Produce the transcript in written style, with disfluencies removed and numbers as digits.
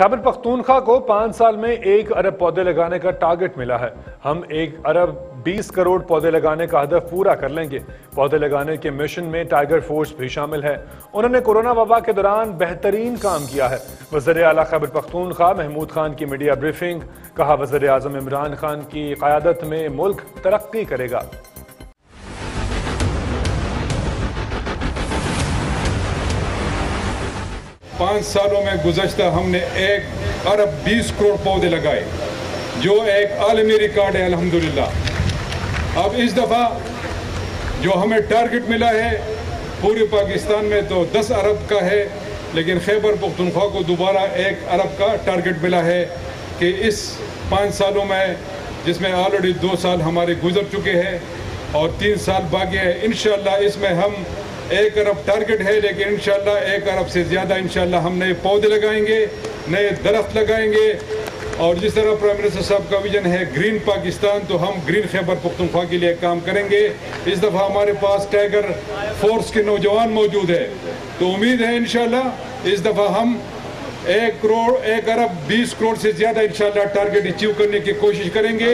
खैबर पख्तूनख्वा को 5 साल में 1 अरब पौधे लगाने का टारगेट मिला है। हम 1 अरब 20 करोड़ पौधे लगाने का हदफ पूरा कर लेंगे। पौधे लगाने के मिशन में टाइगर फोर्स भी शामिल है। उन्होंने कोरोना वबा के दौरान बेहतरीन काम किया है। वज़ीर आला खैबर पख्तूनख्वा महमूद खान की मीडिया ब्रीफिंग, कहा वज़ीर आज़म इमरान खान की क़यादत में मुल्क तरक्की करेगा। पाँच सालों में गुज़श्ता हमने 1 अरब 20 करोड़ पौधे लगाए, जो एक आलमी रिकॉर्ड है अल्हम्दुलिल्लाह। अब इस दफ़ा जो हमें टारगेट मिला है पूरे पाकिस्तान में तो 10 अरब का है, लेकिन खैबर पख्तूनख्वा को दोबारा 1 अरब का टारगेट मिला है कि इस 5 सालों में, जिसमें ऑलरेडी 2 साल हमारे गुजर चुके हैं और 3 साल बाकी है, इंशाल्लाह इसमें हम 1 अरब टारगेट है, लेकिन इंशाल्लाह 1 अरब से ज़्यादा इंशाल्लाह हम नए पौधे लगाएंगे, नए दरख्त लगाएंगे। और जिस तरह प्राइम मिनिस्टर साहब का विजन है ग्रीन पाकिस्तान, तो हम ग्रीन खैबर पख्तूनख्वा के लिए काम करेंगे। इस दफ़ा हमारे पास टाइगर फोर्स के नौजवान मौजूद है, तो उम्मीद है इंशाल्लाह इस दफ़ा हम 1 अरब 20 करोड़ से ज़्यादा इंशाल्लाह टारगेट अचीव करने की कोशिश करेंगे।